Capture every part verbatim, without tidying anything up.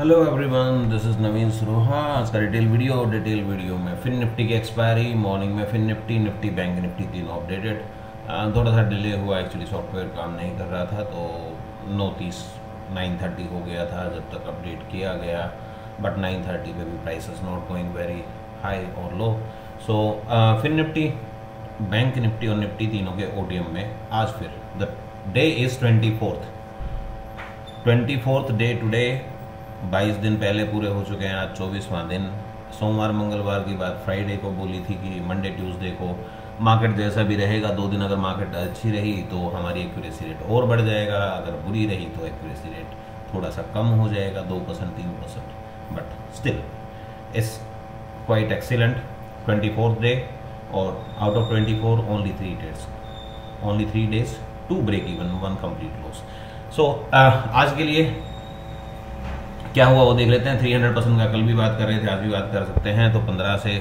Hello everyone, this is Naveen Saroha. आज का detail video और डिटेल वीडियो में फिन निफ्टी की एक्सपायरी, मॉर्निंग में fin Nifty, Nifty bank Nifty तीनों अपडेटेड। थोड़ा सा डिले हुआ, एक्चुअली सॉफ्टवेयर काम नहीं कर रहा था तो नौ तीस नाइन थर्टी हो गया था जब तक अपडेट किया गया, बट नाइन थर्टी पे भी prices not going very high और low. So Fin Nifty, bank Nifty और निफ्टी तीनों के ओ टी एम में आज फिर the day is twenty fourth twenty fourth day to day. बाईस दिन पहले पूरे हो चुके हैं, आज चौबीसवां दिन। सोमवार मंगलवार की बात फ्राइडे को बोली थी कि मंडे ट्यूसडे को मार्केट जैसा भी रहेगा, दो दिन अगर मार्केट अच्छी रही तो हमारी एक्यूरेसी रेट और बढ़ जाएगा, अगर बुरी रही तो एक्यूरेसी रेट थोड़ा सा कम हो जाएगा, दो परसेंट तीन percent but still it's quite excellent. Twenty fourth day और out of twenty four only three days only three days to break even, one complete loss. So आज के लिए क्या हुआ वो देख लेते हैं। तीन सौ परसेंट का कल भी बात कर रहे थे, आज भी बात कर सकते हैं। तो पंद्रह से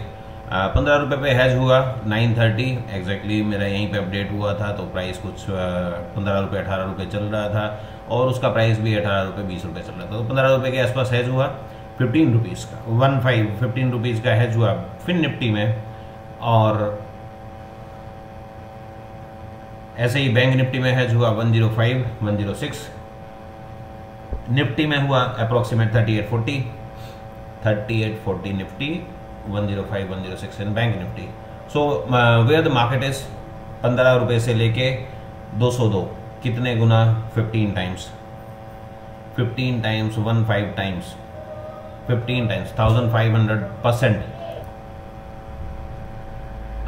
पंद्रह रुपये पे हैज हुआ नौ तीस एग्जैक्टली, मेरा यहीं पे अपडेट हुआ था तो प्राइस कुछ पंद्रह रुपये अठारह रुपये चल रहा था और उसका प्राइस भी अठारह रुपये बीस रुपये चल रहा था। तो पंद्रह रुपये के आसपास हैज हुआ फिफ्टीन रुपीज़ का वन फाइव फिफ्टीन रुपीज़ का हैज हुआ फिन निफ्टी में। और ऐसे ही बैंक निफ्टी में हैज हुआ one zero five one zero six, Nifty में हुआ approximate thirty eight forty Nifty, one zero five one zero six in bank Nifty. So where the market is पंद्रह रुपये से लेके दो सौ दो, कितने गुना? Fifteen times fifteen times, one five times fifteen times thousand five hundred percent.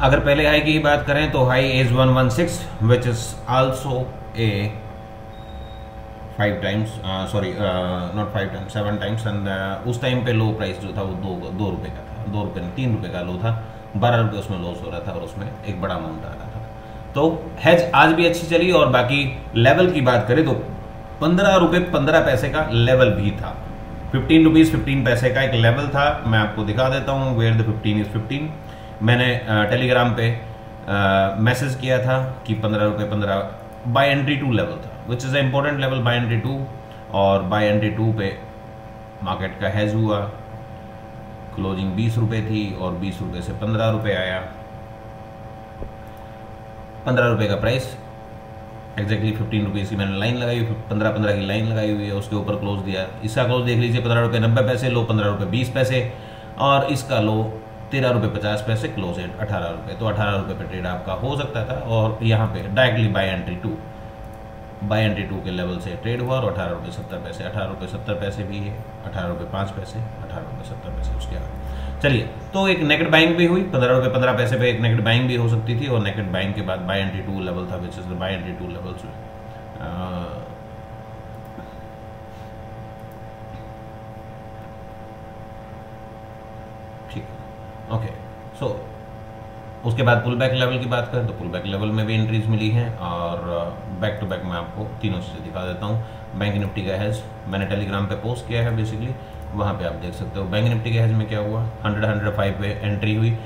अगर पहले हाई की ही बात करें तो high is one one six, which is also a five times, sorry not five times seven times. And उस time पे low price जो था वो दो दो रुपये का था, दो रुपये तीन रुपये का लो था, बारह रुपये उसमें लॉस हो रहा था और उसमें एक बड़ा अमाउंट आ रहा था। तो हैज आज भी अच्छी चली। और बाकी लेवल की बात करें तो पंद्रह रुपये पंद्रह पैसे का लेवल भी था, फिफ्टीन रुपीज़ फिफ्टीन पैसे का एक लेवल था। मैं आपको दिखा देता हूँ where the fifteen is fifteen. मैंने टेलीग्राम पे मैसेज किया था कि पंद्रह रुपये पंद्रह बाय एंट्री टू लेवल था, which is a important level buy entry two. और बाय एंट्री टू पे मार्केट का हैज हुआ, क्लोजिंग बीस रुपये थी और बीस रुपये से पंद्रह रुपये आया, पंद्रह रुपये का प्राइस एक्जैक्टली फिफ्टीन रुपीज़ की मैंने लाइन लगाई हुई, पंद्रह पंद्रह की लाइन लगाई हुई है, उसके ऊपर क्लोज दिया। इसका क्लोज देख लीजिए पंद्रह रुपये नब्बे पैसे लो, पंद्रह रुपये बीस पैसे और इसका लो तेरह रुपये पचास पैसे, क्लोज एट अठारह रुपये। तो अठारह रुपये पर ट्रेड आपका हो सकता था और यहाँ पे directly buy entry two buy entry two के लेवल से ट्रेड हुआ और अठारह रुपये सत्तर पैसे अठारह रुपये सत्तर पैसे भी है, अठारह रुपये पाँच पैसे अठारह रुपये सत्तर पैसे उसके आगे। चलिए, तो एक नेकेड बाइंग भी हुई, पंद्रह रुपये पंद्रह पैसे पे एक नेकेड बाइंग भी हो सकती थी। और नेकेड बाइंग के बाद बाई एंट्री टू लेवल था, which is buy entry two level से ठीक है ओके। सो उसके बाद पुल बैक लेवल की बात करें तो पुल बैक लेवल में भी एंट्रीज मिली हैं। और बैक टू बैक मैं आपको तीनों चीज़ें दिखा देता हूँ। बैंक निफ्टी का हैज मैंने टेलीग्राम पे पोस्ट किया है, बेसिकली वहाँ पे आप देख सकते हो। बैंक निफ्टी के हैज में क्या हुआ, हंड्रेड हंड्रेड फाइव पे एंट्री हुई,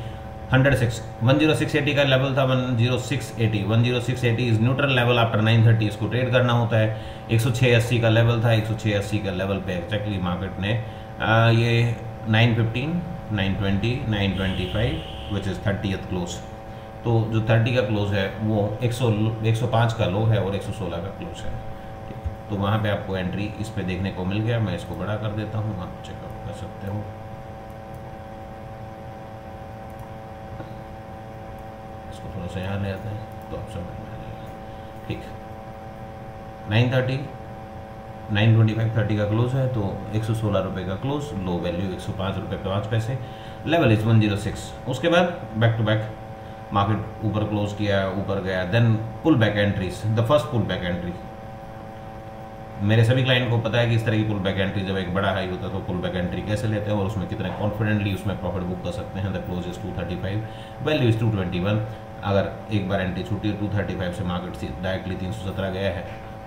hundred six one zero six eighty का लेवल था, one zero six eighty one zero six eighty is neutral level after nine thirty इसको ट्रेड करना होता है। एक सौ छः अस्सी का लेवल था, एक सौ छः अस्सी का लेवल पे एक्जैक्टली मार्केट ने आ, ये nine fifteen nine twenty nine twenty five which is thirtieth close. तो जो थर्टी का क्लोज है वो एक सौ एक सौ पाँच का लो है और एक सौ सोलह का क्लोज है, ठीक। तो वहाँ पे आपको एंट्री इस पे देखने को मिल गया। मैं इसको बड़ा कर देता हूँ, आप चेकआउट कर सकते हो। इसको थोड़ा सा यहाँ ले आते हैं तो आप समझ में आ जाएगा, ठीक। Nine thirty nine twenty five thirty का क्लोज है तो एक सौ सोलह रुपए का क्लोज, लो वैल्यू एक सौ पाँच रुपए पाँच पैसे, level is one zero six. उसके बाद बैक टू बैक मार्केट ऊपर क्लोज किया, ऊपर गया, then pull back entries. The first pull back entry, मेरे सभी क्लाइंट को पता है कि इस तरह की पुल बैक एंट्री जब एक बड़ा हाई होता है तो पुल बैक एंट्री कैसे लेते हैं और उसमें कितने कॉन्फिडेंटली उसमें प्रॉफिट बुक कर सकते हैं। The close is two thirty five, value is two twenty one. अगर एक बार एंट्री छूटी टू थर्टी फाइव से मार्केट डायरेक्टली तीन सौ सत्रह गया है,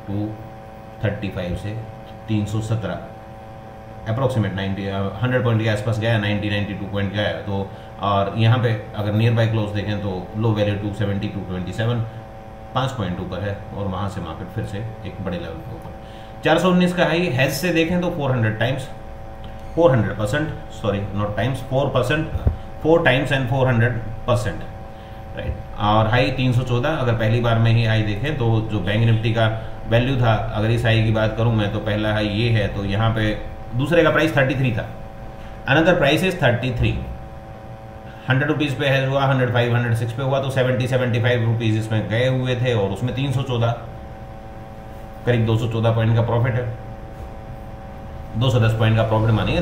टू थर्टी फाइव से तीन सौ सत्रह अप्रोक्सीमेट नाइन्टी हंड्रेड पॉइंट के आसपास गया, नाइन्टी नाइन्टी टू पॉइंट गया है। तो और यहाँ पे अगर नियर बाई क्लोज देखें तो low value two seventy two twenty seven पाँच पॉइंट ऊपर है और वहाँ से मार्केट फिर से एक बड़े लेवल के ऊपर। चार सौ उन्नीस का हाई हैज से देखें तो four hundred times four hundred percent, sorry not times, four percent, four times and four hundred percent, right. और हाई तीन सौ चौदह, अगर पहली बार में ही हाई देखें तो जो बैंक निफ्टी का वैल्यू था, अगर इस हाई की बात करूं मैं तो पहला हाई ये है, तो यहाँ पे दूसरे का प्राइस तैंतीस था, अनदर प्राइस इज तैंतीस, हंड्रेड रुपीज़ पे है हुआ, हंड्रेड फाइव हंड्रेड सिक्स पे हुआ, तो सेवेंटी सेवेंटी फाइव रुपीज़ इसमें गए हुए थे और उसमें तीन सौ चौदह, करीब दो सौ चौदह पॉइंट का प्रॉफिट है, दो सौ दस पॉइंट का प्रॉफिट मानिए।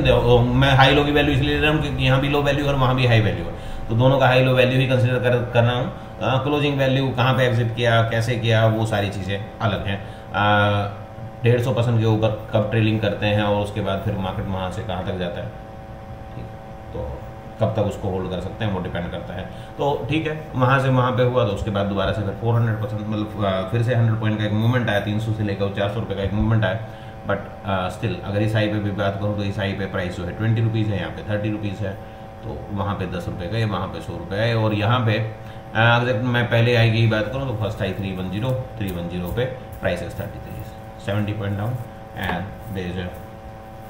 मैं हाई लो की वैल्यू इसलिए ले रहा हूँ क्योंकि यहाँ भी लो वैल्यू और वहाँ भी हाई वैल्यू है, तो दोनों का हाई लो वैल्यू ही कंसिडर कर कर रहा हूँ। क्लोजिंग वैल्यू कहाँ पे एग्जिट किया, कैसे किया, वो सारी चीज़ें अलग हैं। डेढ़ सौ परसेंट के ऊपर कब ट्रेलिंग करते हैं और उसके बाद फिर मार्केट वहाँ से कहाँ तक जाता है, ठीक, तो कब तक उसको होल्ड कर सकते हैं वो डिपेंड करता है। तो ठीक है, वहाँ से वहाँ पे हुआ तो उसके बाद दोबारा से फिर फोर हंड्रेड परसेंट मतलब फिर से हंड्रेड पॉइंट का एक मूवमेंट आया, तीन सौ से लेकर चार सौ रुपये का एक मूवमेंट आया। बट स्टिल uh, अगर इस आई पे भी बात करूँ तो इस आई पे प्राइस जो है ट्वेंटी रुपीज़ है, यहाँ पे थर्टी रुपीज़ है, तो वहाँ पे दस रुपये गए, वहाँ पे सौ रुपये गए। और यहाँ पे अगर मैं पहले आई की बात करूँ तो first I three one zero three one zero पे प्राइस है thirty three seventy point down and they is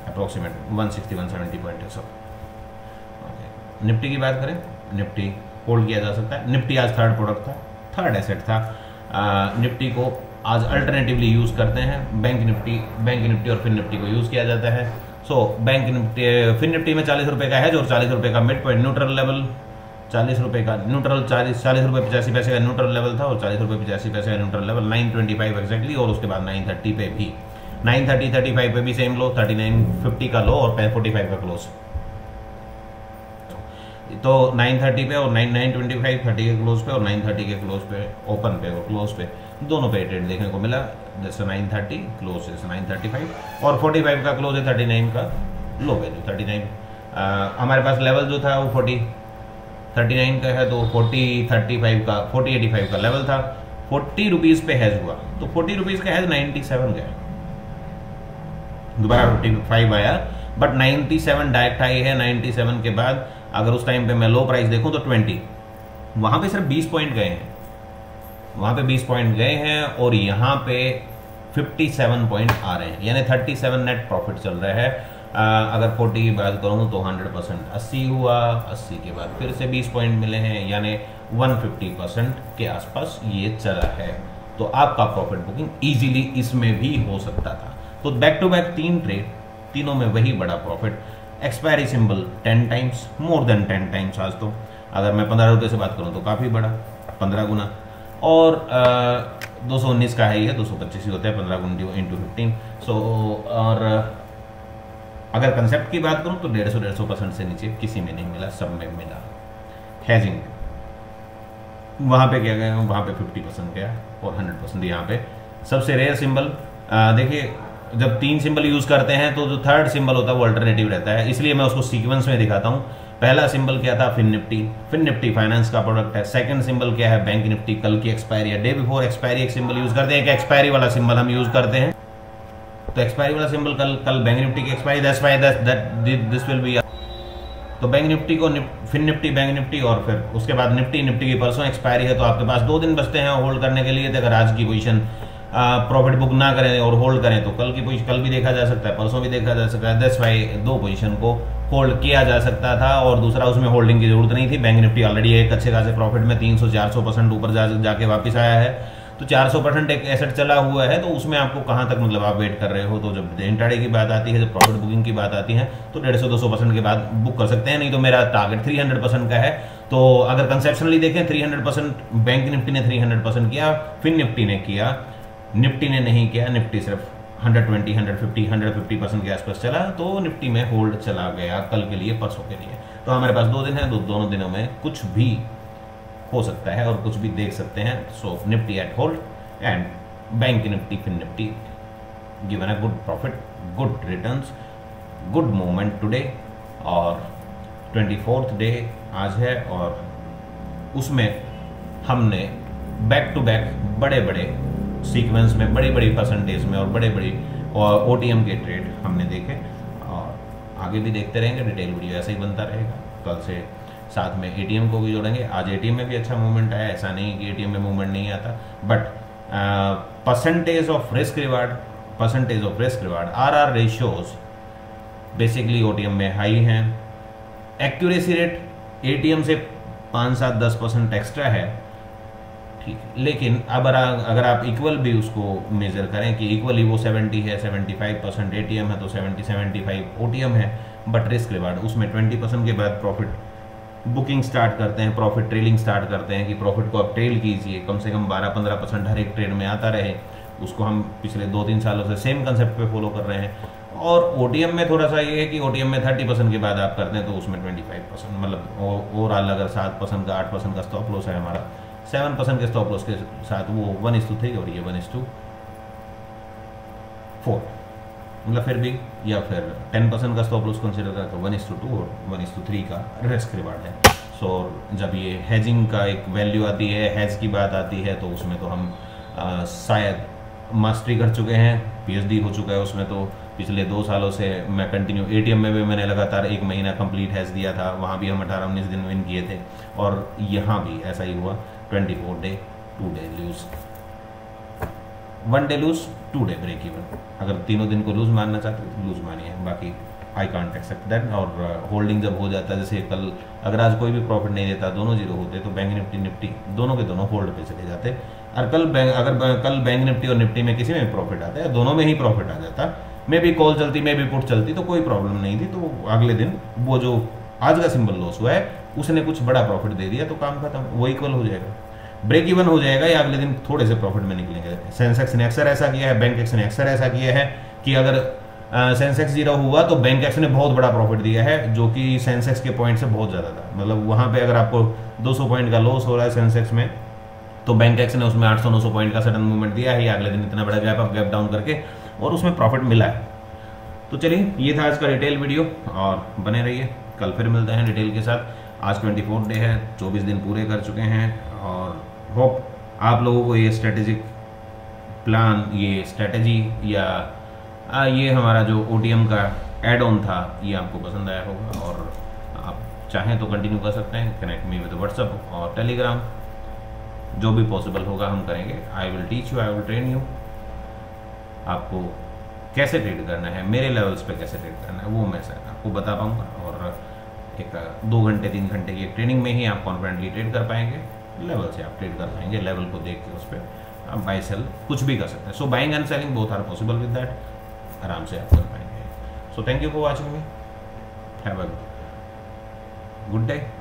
approximate one sixty one seventy point सब। ओके, निफ्टी की बात करें, निफ्टी होल्ड किया जा सकता है। निफ्टी आज थर्ड प्रोडक्ट था, थर्ड एसेट था। uh, निफ्टी को आज अल्टरनेटिवली यूज़ करते हैं, बैंक निफ्टी बैंक निफ्टी और फिन निफ्टी को यूज़ किया जाता है। So so, Bank Nifty fin Nifty में चालीस रुपये का हैज और चालीस रुपये का मिड पॉइंट न्यूट्रल लेवल, चालीस रुपये का न्यूट्रल चालीस चालीस रुपये पचासी पैसे का न्यूट्रल लेवल था और चालीस रुपये पचासी पैसे का neutral level nine twenty five exactly. और उसके बाद नाइन थर्टी पे भी नाइन थर्टी थर्टी फाइव पे भी same low, thirty nine fifty का लो और फोर्टी फाइव का क्लोज। तो नाइन थर्टी पे और nine nine twenty five, thirty के क्लोज पे और नाइन थर्टी के क्लोज पे, ओपन पे और क्लोज पे दोनों पे ट्रेड देखने को मिला। जैसे नाइन थर्टी क्लोज जैसे नाइन थर्टी फाइव और फोर्टी फाइव का क्लोज है, थर्टी नाइन का लो वैल्यू थर्टी नाइन। हमारे पास लेवल जो था वो फोर्टी, थर्टी नाइन का है तो फोर्टी, थर्टी फाइव का फोर्टी, एटी फाइव का लेवल था। फोर्टी रुपीज़ पे हैज हुआ तो फोर्टी रुपीज़ का हैज नाइन्टी सेवन गया, दोबारा फिफ्टी फाइव आया but ninety seven direct high है। नाइन्टी सेवन के बाद अगर उस टाइम पे मैं लो प्राइस देखूं तो ट्वेंटी, वहाँ पे सिर्फ बीस पॉइंट गए हैं, वहाँ पे बीस पॉइंट गए हैं और यहाँ पे फिफ्टी सेवन पॉइंट आ रहे हैं, यानी थर्टी सेवन नेट प्रॉफिट चल रहा है। आ, अगर चालीस की बात करूँ तो हंड्रेड परसेंट अस्सी हुआ, अस्सी के बाद फिर से बीस पॉइंट मिले हैं, यानी वन फिफ्टी परसेंट के आसपास ये चला है। तो आपका प्रॉफिट बुकिंग ईजिली इसमें भी हो सकता था। तो बैक टू बैक तीन ट्रेड, तीनों में वही बड़ा profit. Expiry symbol ten times, more than ten times आज तो, अगर मैं पंद्रह रुपये से बात करूं तो काफ़ी बड़ा, पंद्रह गुना। और आ, दो सौ उन्नीस का हाई है, दो सौ पच्चीस ही होता है, पंद्रह गुना इंटू फिफ्टीन। सो और अगर कंसेप्ट की बात करूं तो डेढ़ सौ डेढ़ सौ परसेंट से नीचे किसी में नहीं मिला, सब में मिला। हैजिंग वहाँ पे क्या गया, वहाँ पे फिफ्टी परसेंट गया और हंड्रेड परसेंट यहाँ पे। सबसे रेयर सिंबल देखिए, जब तीन सिंबल यूज करते हैं तो जो थर्ड सिंबल होता है वो अल्टरनेटिव रहता है, इसलिए मैं उसको सीक्वेंस में दिखाता हूँ। पहला सिंबल क्या था, Fin Nifty, fin Nifty finance का प्रोडक्ट है। सेकंड सिंबल क्या है, बैंक निफ्टी, कल की एक्सपायरी या डे बिफोर एक्सपायरी एक सिंबल यूज करते हैं, एक एक्सपायरी वाला सिंबल हम यूज करते हैं। तो एक्सपायरी वाला सिंबल कल कल बैंक निफ्टी की एक्सपायरी दस बाई दस दिस विल बी। तो बैंक निफ्टी को फिन निफ्टी बैंक निफ्टी और फिर उसके बाद निफ्टी निफ्टी की परसों एक्सपायरी है, तो आपके पास दो दिन बचते हैं होल्ड करने के लिए। तो अगर आज की पोजिशन प्रॉफिट बुक ना करें और होल्ड करें तो कल की पोजिशन कल भी देखा जा सकता है, परसों भी देखा जा सकता है। दस बाई दो पोजीशन को होल्ड किया जा सकता था और दूसरा उसमें होल्डिंग की जरूरत नहीं थी। बैंक निफ्टी ऑलरेडी एक अच्छे खासे प्रॉफिट में तीन सौ चार सौ परसेंट ऊपर जा जाके वापस आया है, तो चार सौ परसेंट एक एसेट चला हुआ है। तो उसमें आपको कहाँ तक मतलब आप वेट कर रहे हो। तो जब इंट्राडे की बात आती है, जब प्रॉफिट बुकिंग की बात आती है तो डेढ़ सौ दो सौ परसेंट के बाद बुक कर सकते हैं, नहीं तो मेरा टारगेट थ्री हंड्रेड परसेंट का है। तो अगर कंसेप्शनली देखें three hundred percent bank Nifty ने थ्री हंड्रेड परसेंट किया, फिन निफ्टी ने किया, निफ्टी ने नहीं किया। निफ्टी सिर्फ one twenty, one fifty, one fifty percent के आसपास चला, तो निफ्टी में होल्ड चला गया कल के लिए, परसों के लिए। तो हमारे पास दो दिन है, दो दोनों दिनों में कुछ भी हो सकता है और कुछ भी देख सकते हैं। So Nifty at hold and bank Nifty fin Nifty given a good profit, good returns, good movement today. और ट्वेंटी फोर्थ डे आज है और उसमें हमने बैक टू बैक बड़े बड़े सीक्वेंस में, बड़ी बड़ी परसेंटेज में और बड़े बड़ी और ओटीएम के ट्रेड हमने देखे और आगे भी देखते रहेंगे। डिटेल वीडियो ऐसे ही बनता रहेगा। कल से साथ में एटीएम को भी जोड़ेंगे। आज एटीएम में भी अच्छा मूवमेंट आया, ऐसा नहीं कि एटीएम में मूवमेंट नहीं आता, but percentage of risk reward, percentage of risk reward, R R ratios basically OTM में हाई हैं। एक्यूरेसी रेट एटीएम से पाँच सात दस परसेंट एक्स्ट्रा है, ठीक। लेकिन अब अगर आप इक्वल भी उसको मेज़र करें कि इक्वली वो सेवेंटी है, सेवेंटी फाइव परसेंट एटीएम है तो सेवेंटी सेवेंटी फाइव ओटीएम है, बट रिस्क रिवार्ड उसमें ट्वेंटी परसेंट के बाद प्रॉफिट बुकिंग स्टार्ट करते हैं, प्रॉफिट ट्रेलिंग स्टार्ट करते हैं कि प्रॉफिट को आप ट्रेल कीजिए, कम से कम बारह पंद्रह परसेंट हर एक ट्रेड में आता रहे। उसको हम पिछले दो तीन सालों से सेम कंसेप्ट पे फॉलो कर रहे हैं। और ओटीएम में थोड़ा सा ये है कि ओटीएम में थर्टी परसेंट के बाद आप करते हैं तो उसमें ट्वेंटी फाइव परसेंट मतलब ओवरऑल अगर सात परसेंट का आठ परसेंट का स्टॉप लॉस है हमारा, सेवन परसेंट के स्टॉप लॉस के साथ वो वन इज टू थ्री और ये वन इज टू फोर मतलब फिर भी, या फिर टेन परसेंट का स्टॉप लॉस कंसिडर करें तो वन इज टू टू और वन इज टू थ्री का रिस्क रिवार्ड है। सो so, जब ये हैजिंग का एक वैल्यू आती है, हैज की बात आती है, तो उसमें तो हम आ, शायद मास्टरी कर चुके हैं, पीएचडी हो चुका है उसमें। तो पिछले दो सालों से मैं कंटिन्यू एटीएम में भी मैंने लगातार एक महीना कंप्लीट हैज दिया था, वहाँ भी हम अठारह उन्नीस दिन विन किए थे और यहाँ भी ऐसा ही हुआ। Twenty four day to day lose, one day lose, two day break even. अगर तीनों दिन को लूज मानना चाहते हो तो लूज मानिए, बाकी आई कांट एक्सेप्ट दैट। और होल्डिंग जब हो जाता है, जैसे कल अगर आज कोई भी प्रॉफिट नहीं देता, दोनों जीरो होते तो बैंक निफ्टी निफ्टी दोनों के दोनों होल्ड पे चले जाते। और कल बैंक अगर कल बैंक निफ्टी और निफ्टी में किसी में भी प्रॉफिट आता है, दोनों में ही प्रॉफिट आ जाता, मे भी कॉल चलती मे भी पुट चलती, तो कोई प्रॉब्लम नहीं थी। तो अगले दिन वो जो आज का सिंबल लॉस हुआ है उसने कुछ बड़ा प्रॉफिट दे दिया तो काम खत्म, वो इक्वल हो जाएगा, ब्रेक इवन हो जाएगा, या अगले दिन थोड़े से प्रॉफिट में निकलेंगे। सेंसेक्स ने अक्सर ऐसा किया है, बैंक एक्स ने अक्सर ऐसा किया है कि अगर सेंसेक्स जीरो हुआ तो बैंक एक्स ने बहुत बड़ा प्रॉफिट दिया है, जो कि सेंसेक्स के पॉइंट से बहुत ज़्यादा था। मतलब वहाँ पे अगर आपको दो सौ पॉइंट का लॉस हो रहा है सेंसेक्स में, तो बैंक एक्स ने उसमें आठ सौ नौ सौ पॉइंट का सडन मूवमेंट दिया है, अगले दिन इतना बड़ा गैप अप गैप डाउन करके, और उसमें प्रॉफिट मिला है। तो चलिए, ये था आज का डिटेल वीडियो और बने रहिए, कल फिर मिलते हैं डिटेल के साथ। आज ट्वेंटी फोर्थ डे है, चौबीस दिन पूरे कर चुके हैं और होप आप लोगों को ये स्ट्रेटेजिक प्लान, ये स्ट्रेटेजी या आ, ये हमारा जो ओटीएम का एड ऑन था, ये आपको पसंद आया होगा। और आप चाहें तो कंटिन्यू कर सकते हैं, कनेक्ट मी विद व्हाट्सएप और टेलीग्राम, जो भी पॉसिबल होगा हम करेंगे। I will teach you, I will train you, आपको कैसे ट्रेड करना है, मेरे लेवल्स पे कैसे ट्रेड करना है वो मैं सर आपको बता पाऊँगा। और एक दो घंटे तीन घंटे की ट्रेनिंग में ही आप कॉन्फिडेंटली ट्रेड कर पाएंगे, लेवल से आप ट्रेड कर पाएंगे, लेवल को देख के उस पर आप बाई सेल कुछ भी कर सकते हैं। So buying and selling both are possible with that, आराम से आप कर पाएंगे। So thank you for watching me, have a good day.